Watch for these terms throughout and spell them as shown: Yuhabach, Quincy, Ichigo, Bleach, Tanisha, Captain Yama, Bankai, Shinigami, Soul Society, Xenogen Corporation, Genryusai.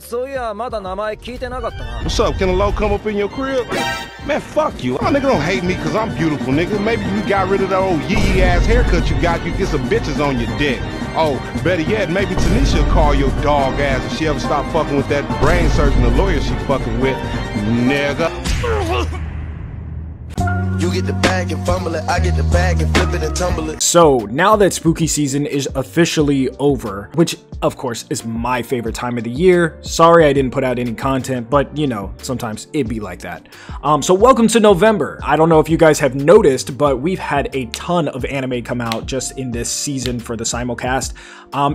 What's up? Can a low come up in your crib? Man, fuck you. Oh, nigga, don't hate me because I'm beautiful, nigga. Maybe you got rid of that old yee-ass haircut you got. You get some bitches on your dick. Oh, better yet, maybe Tanisha will call your dog ass if she ever stop fucking with that brain surgeon, the lawyer she fucking with, nigga. You get the bag and fumble it, I get the bag and flip it and tumble it. So now that spooky season is officially over, which of course is my favorite time of the year. Sorry I didn't put out any content, but you know, sometimes it be like that. So welcome to November. I don't know if you guys have noticed, but we've had a ton of anime come out just in this season for the simulcast,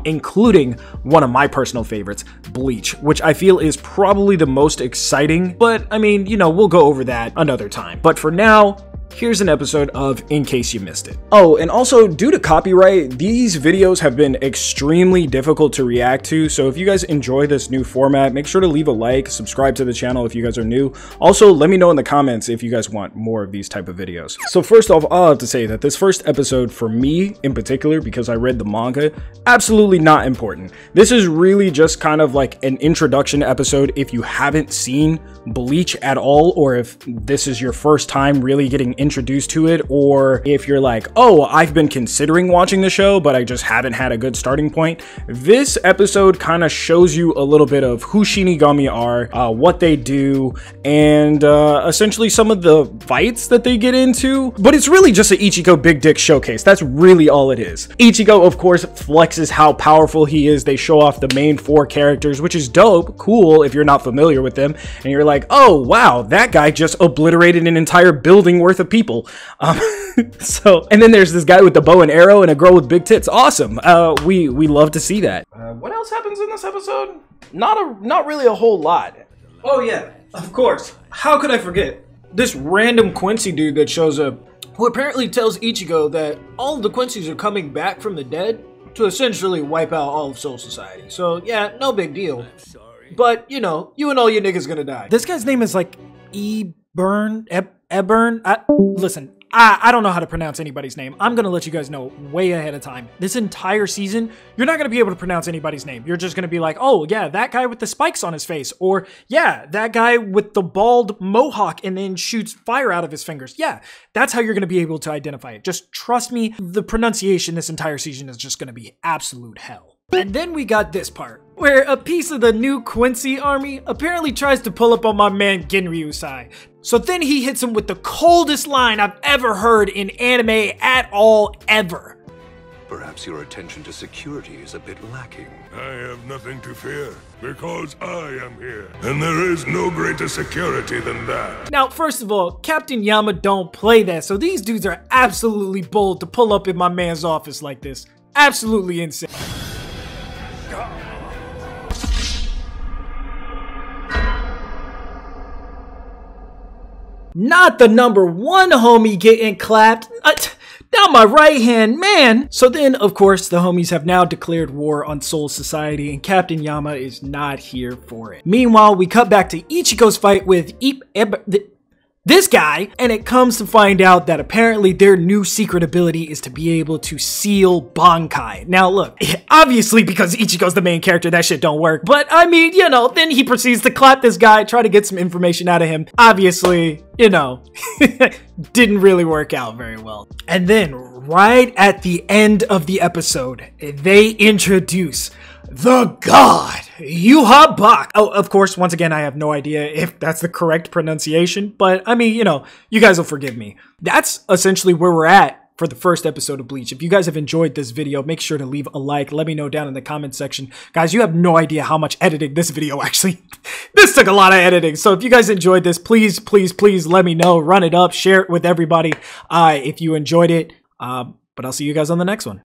including one of my personal favorites, Bleach, which I feel is probably the most exciting, but I mean, you know, we'll go over that another time. But for now, here's an episode of In Case You Missed It. Oh, and also due to copyright, these videos have been extremely difficult to react to, so if you guys enjoy this new format, make sure to leave a like, subscribe to the channel if you guys are new. Also, let me know in the comments if you guys want more of these type of videos. So first off, I'll have to say that this first episode for me in particular, because I read the manga, absolutely not important. This is really just kind of like an introduction episode if you haven't seen Bleach at all, or if this is your first time really getting introduced to it, or if you're like, oh, I've been considering watching the show but I just haven't had a good starting point. This episode kind of shows you a little bit of who Shinigami are, what they do, and essentially some of the fights that they get into, but it's really just an Ichigo big dick showcase. That's really all it is. Ichigo of course flexes how powerful he is. They show off the main four characters, which is dope, cool if you're not familiar with them and you're like, oh wow, that guy just obliterated an entire building worth of people. So, and then there's this guy with the bow and arrow and a girl with big tits. Awesome. We love to see that. What else happens in this episode? Not really a whole lot. Oh yeah, of course. How could I forget? This random Quincy dude that shows up, who apparently tells Ichigo that all of the Quincy's are coming back from the dead to essentially wipe out all of Soul Society. So yeah, no big deal. But you know, you and all your niggas gonna die. This guy's name is like Eburn? Listen, I don't know how to pronounce anybody's name. I'm going to let you guys know way ahead of time. This entire season, you're not going to be able to pronounce anybody's name. You're just going to be like, oh, yeah, that guy with the spikes on his face. Or, yeah, that guy with the bald mohawk and then shoots fire out of his fingers. Yeah, that's how you're going to be able to identify it. Just trust me, the pronunciation this entire season is just going to be absolute hell. And then we got this part, where a piece of the new Quincy army apparently tries to pull up on my man Genryusai. So then he hits him with the coldest line I've ever heard in anime at all, ever. Perhaps your attention to security is a bit lacking. I have nothing to fear, because I am here, and there is no greater security than that. Now, first of all, Captain Yama don't play that, so these dudes are absolutely bold to pull up in my man's office like this. Absolutely insane. Not the number one homie getting clapped. Now my right hand man. So then, of course, the homies have now declared war on Soul Society, and Captain Yama is not here for it. Meanwhile, we cut back to Ichigo's fight with this guy, and it comes to find out that apparently their new secret ability is to be able to seal Bankai. Now look, obviously because Ichigo's the main character, that shit don't work, but I mean, you know, then he proceeds to clap this guy, try to get some information out of him. Obviously, you know, didn't really work out very well. And then right at the end of the episode, they introduce the god, Yuhabach. Oh, of course, once again, I have no idea if that's the correct pronunciation, but I mean, you know, you guys will forgive me. That's essentially where we're at for the first episode of Bleach. If you guys have enjoyed this video, make sure to leave a like. Let me know down in the comment section. Guys, you have no idea how much editing this video actually... This took a lot of editing. So if you guys enjoyed this, please, please, please let me know. Run it up. Share it with everybody if you enjoyed it. But I'll see you guys on the next one.